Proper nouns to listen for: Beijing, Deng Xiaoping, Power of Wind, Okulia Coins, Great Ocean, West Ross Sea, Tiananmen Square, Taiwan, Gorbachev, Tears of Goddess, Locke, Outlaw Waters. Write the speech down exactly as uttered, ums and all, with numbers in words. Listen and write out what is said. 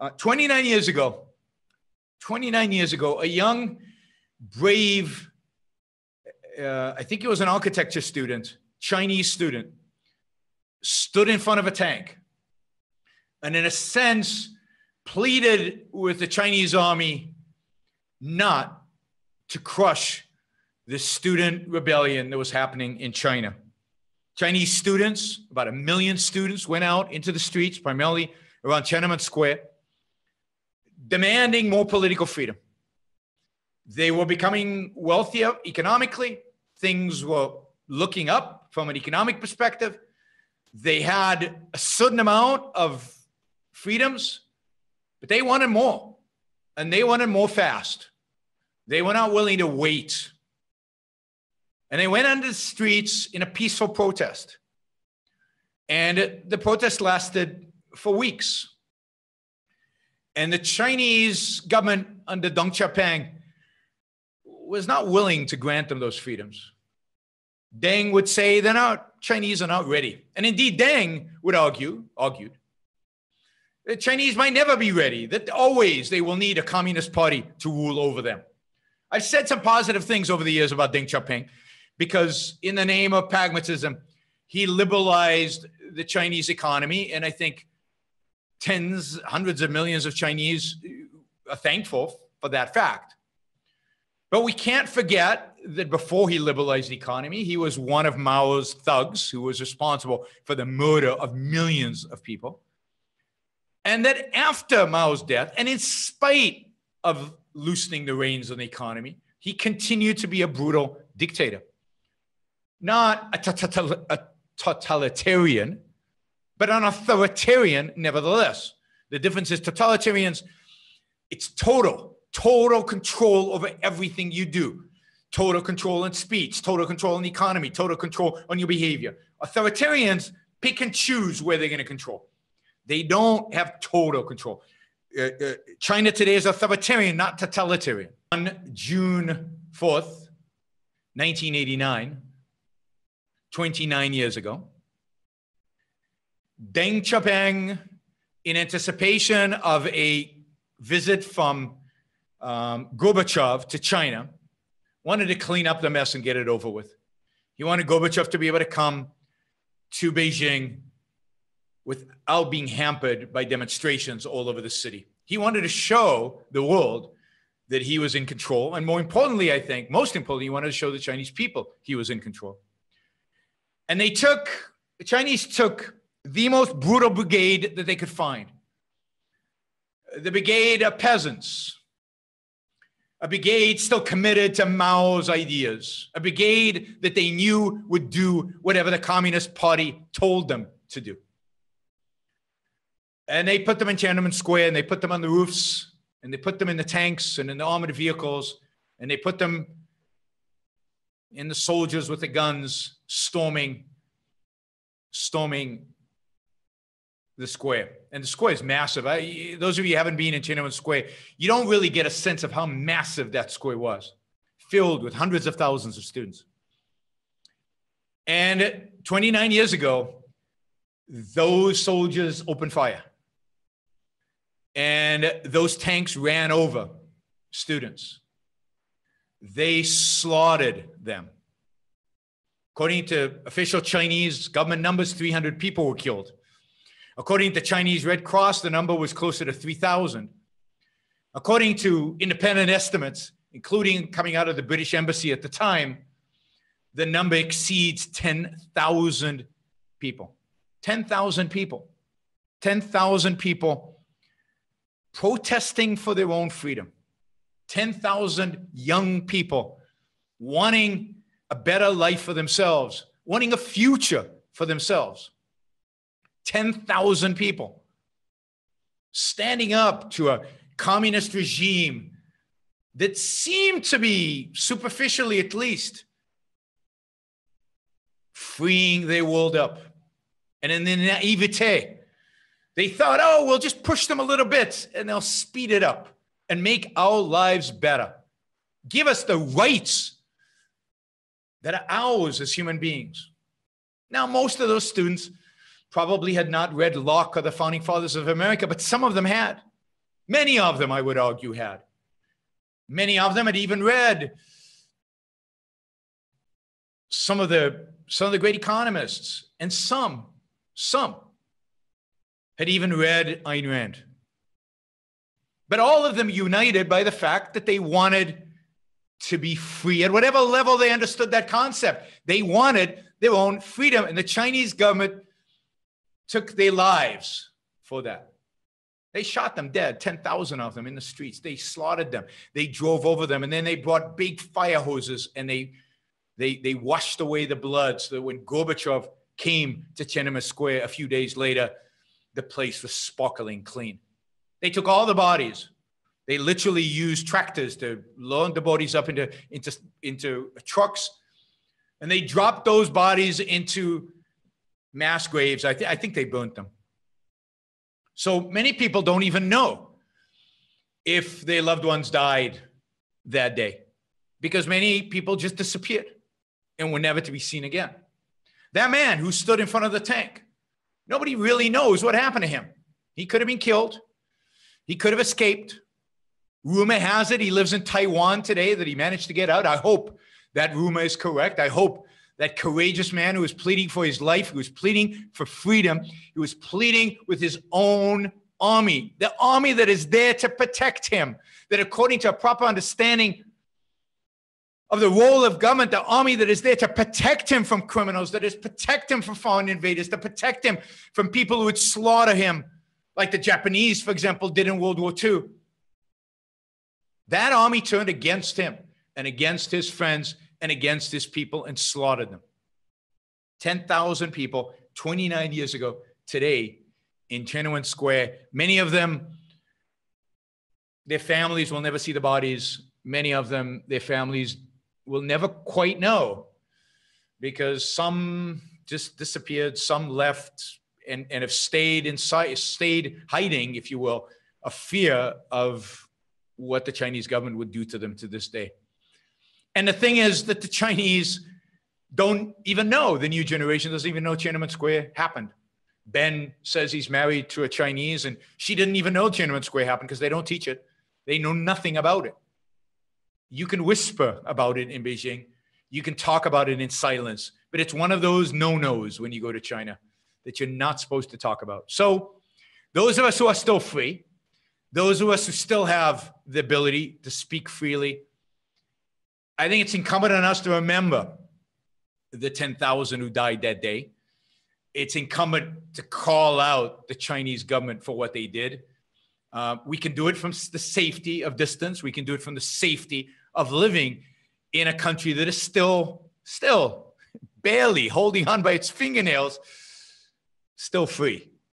Uh, twenty-nine years ago, twenty-nine years ago, a young, brave, uh, I think he was an architecture student, Chinese student, stood in front of a tank and in a sense pleaded with the Chinese army not to crush the student rebellion that was happening in China. Chinese students, about a million students, went out into the streets, primarily around Tiananmen Square, demanding more political freedom. They were becoming wealthier economically. Things were looking up from an economic perspective. They had a certain amount of freedoms, but they wanted more, and they wanted more fast. They were not willing to wait. And they went onto the streets in a peaceful protest. And the protest lasted for weeks. And the Chinese government under Deng Xiaoping was not willing to grant them those freedoms. Deng would say, they're not, Chinese are not ready. And indeed, Deng would argue, argued, the Chinese might never be ready, that always they will need a communist party to rule over them. I've said some positive things over the years about Deng Xiaoping, because in the name of pragmatism, he liberalized the Chinese economy. And I think tens, hundreds of millions of Chinese are thankful for that fact. But we can't forget that before he liberalized the economy, he was one of Mao's thugs who was responsible for the murder of millions of people. And that after Mao's death, and in spite of loosening the reins on the economy, he continued to be a brutal dictator. Not a totalitarian, but an authoritarian nevertheless. The difference is totalitarians, it's total, total control over everything you do. Total control in speech, total control in the economy, total control on your behavior. Authoritarians pick and choose where they're going to control. They don't have total control. Uh, uh, China today is authoritarian, not totalitarian. On June fourth, nineteen eighty-nine, twenty-nine years ago, Deng Xiaoping, in anticipation of a visit from um, Gorbachev to China, wanted to clean up the mess and get it over with. He wanted Gorbachev to be able to come to Beijing without being hampered by demonstrations all over the city. He wanted to show the world that he was in control. And more importantly, I think, most importantly, he wanted to show the Chinese people he was in control. And they took, the Chinese took the most brutal brigade that they could find. The brigade of peasants, a brigade still committed to Mao's ideas, a brigade that they knew would do whatever the Communist Party told them to do. And they put them in Tiananmen Square, and they put them on the roofs, and they put them in the tanks and in the armored vehicles, and they put them in the soldiers with the guns storming, storming the square. And the square is massive. I, those of you who haven't been in Tiananmen Square, you don't really get a sense of how massive that square was, filled with hundreds of thousands of students. And twenty-nine years ago, those soldiers opened fire. And those tanks ran over students. They slaughtered them. According to official Chinese government numbers, three hundred people were killed. According to Chinese Red Cross, the number was closer to three thousand. According to independent estimates, including coming out of the British embassy at the time, the number exceeds ten thousand people. ten thousand people. ten thousand people protesting for their own freedom. ten thousand young people wanting a better life for themselves, wanting a future for themselves. ten thousand people standing up to a communist regime that seemed to be, superficially at least, freeing their world up. And in their naivete, they thought, oh, we'll just push them a little bit and they'll speed it up and make our lives better. Give us the rights that are ours as human beings. Now, most of those students probably had not read Locke or the Founding Fathers of America, but some of them had. Many of them, I would argue, had. Many of them had even read some of the, some of the great economists, and some, some had even read Ayn Rand. But all of them united by the fact that they wanted to be free. At whatever level they understood that concept, they wanted their own freedom. And the Chinese government took their lives for that. They shot them dead, ten thousand of them in the streets. They slaughtered them. They drove over them. And then they brought big fire hoses and they, they, they washed away the blood so that when Gorbachev came to Tiananmen Square a few days later, the place was sparkling clean. They took all the bodies. They literally used tractors to load the bodies up into, into, into trucks. And they dropped those bodies into mass graves. I, th I think they burnt them. So many people don't even know if their loved ones died that day, because many people just disappeared and were never to be seen again. That man who stood in front of the tank, nobody really knows what happened to him. He could have been killed. He could have escaped. Rumor has it he lives in Taiwan today, that he managed to get out. I hope that rumor is correct. I hope that courageous man who was pleading for his life, who was pleading for freedom, who was pleading with his own army, the army that is there to protect him, that according to a proper understanding of the role of government, the army that is there to protect him from criminals, that is protect him from foreign invaders, to protect him from people who would slaughter him, like the Japanese, for example, did in World War Two. That army turned against him and against his friends and against his people and slaughtered them. ten thousand people twenty-nine years ago today in Tiananmen Square. Many of them, their families will never see the bodies. Many of them, their families will never quite know, because some just disappeared, some left and, and have stayed inside, stayed hiding, if you will, a fear of what the Chinese government would do to them to this day. And the thing is that the Chinese don't even know. The new generation doesn't even know Tiananmen Square happened. Ben says he's married to a Chinese and she didn't even know Tiananmen Square happened because they don't teach it. They know nothing about it. You can whisper about it in Beijing. You can talk about it in silence, but it's one of those no-nos when you go to China that you're not supposed to talk about. So those of us who are still free, those of us who still have the ability to speak freely, I think it's incumbent on us to remember the ten thousand who died that day. It's incumbent to call out the Chinese government for what they did. Uh, we can do it from the safety of distance. We can do it from the safety of living in a country that is still, still barely holding on by its fingernails, still free.